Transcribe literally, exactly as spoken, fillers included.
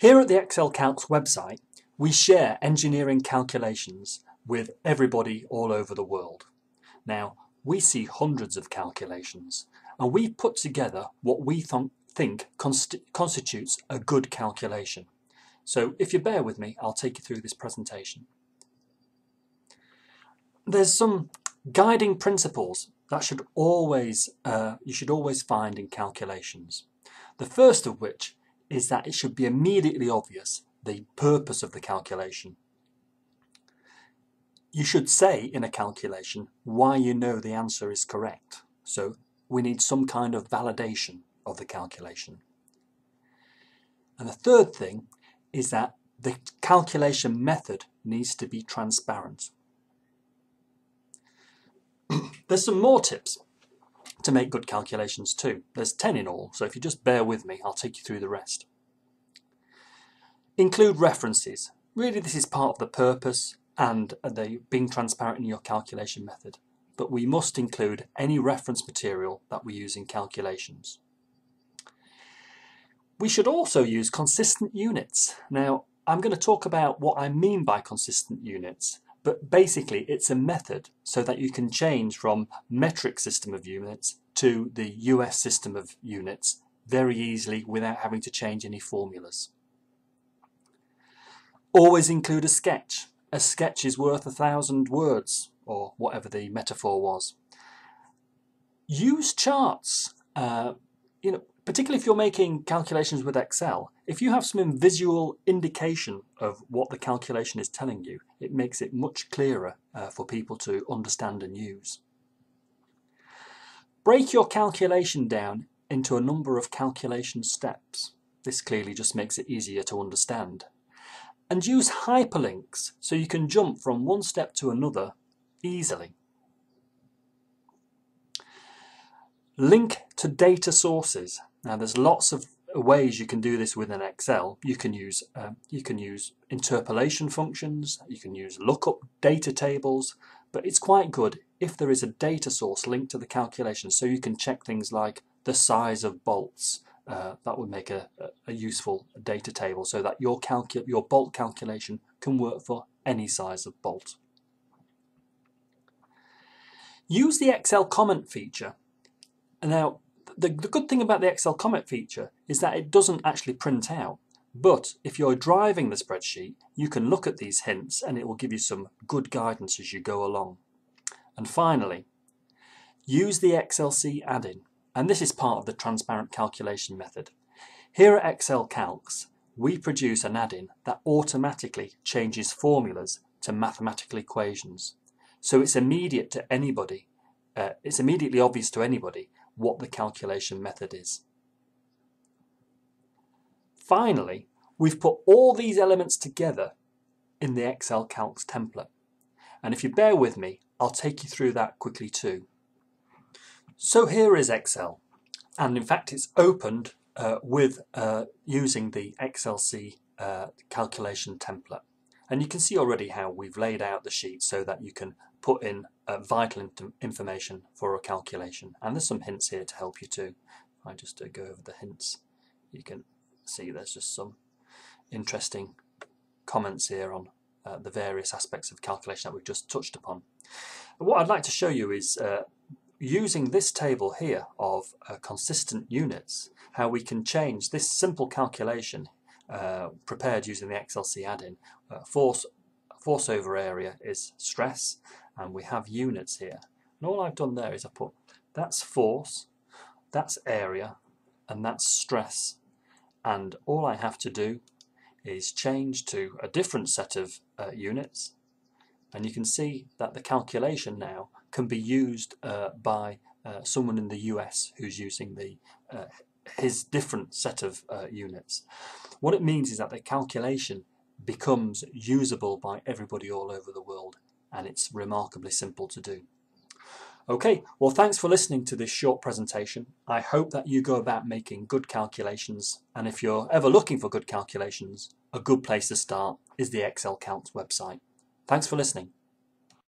Here at the ExcelCalcs website, we share engineering calculations with everybody all over the world. Now, we see hundreds of calculations, and we've put together what we th think const constitutes a good calculation. So if you bear with me, I'll take you through this presentation. There's some guiding principles that should always, uh, you should always find in calculations. The first of which is that it should be immediately obvious the purpose of the calculation. You should say in a calculation why you know the answer is correct. So we need some kind of validation of the calculation. And the third thing is that the calculation method needs to be transparent. There's some more tips to make good calculations too. There's ten in all, so if you just bear with me, I'll take you through the rest. Include references. Really, this is part of the purpose and the being transparent in your calculation method, but we must include any reference material that we use in calculations. We should also use consistent units. Now, I'm going to talk about what I mean by consistent units, but basically it's a method so that you can change from metric system of units to the U S system of units very easily without having to change any formulas. Always include a sketch. A sketch is worth a thousand words, or whatever the metaphor was. Use charts. Uh, you know, particularly if you're making calculations with Excel, if you have some visual indication of what the calculation is telling you, it makes it much clearer uh, for people to understand and use. Break your calculation down into a number of calculation steps. This clearly just makes it easier to understand. And use hyperlinks so you can jump from one step to another easily. Link to data sources. Now, there's lots of ways you can do this within Excel. You can use um, you can use interpolation functions, you can use lookup data tables, but it's quite good if there is a data source linked to the calculation so you can check things like the size of bolts. Uh, that would make a, a useful data table so that your, calcu your bolt calculation can work for any size of bolt. Use the Excel comment feature. Now, the, the good thing about the Excel comment feature is that it doesn't actually print out, but if you're driving the spreadsheet, you can look at these hints and it will give you some good guidance as you go along. And finally, use the X L C add-in. And this is part of the transparent calculation method. Here at ExcelCalcs, we produce an add-in that automatically changes formulas to mathematical equations. So it's immediate to anybody, uh, it's immediately obvious to anybody what the calculation method is. Finally, we've put all these elements together in the ExcelCalcs template. And if you bear with me, I'll take you through that quickly too. So here is Excel, and in fact it's opened uh, with uh, using the X L C uh, calculation template. And you can see already how we've laid out the sheet so that you can put in uh, vital in information for a calculation. And there's some hints here to help you too. If I just uh, go over the hints, you can see there's just some interesting comments here on uh, the various aspects of calculation that we've just touched upon. What I'd like to show you is uh, using this table here of uh, consistent units, how we can change this simple calculation uh, prepared using the X L C add-in. Uh, force, force over area is stress, and we have units here. And all I've done there is I put that's force, that's area, and that's stress. And all I have to do is change to a different set of uh, units. And you can see that the calculation now can be used uh, by uh, someone in the U S who's using the uh, his different set of uh, units. What it means is that the calculation becomes usable by everybody all over the world, and it's remarkably simple to do. Okay, well, thanks for listening to this short presentation. I hope that you go about making good calculations, and if you're ever looking for good calculations, a good place to start is the ExcelCalcs website. Thanks for listening.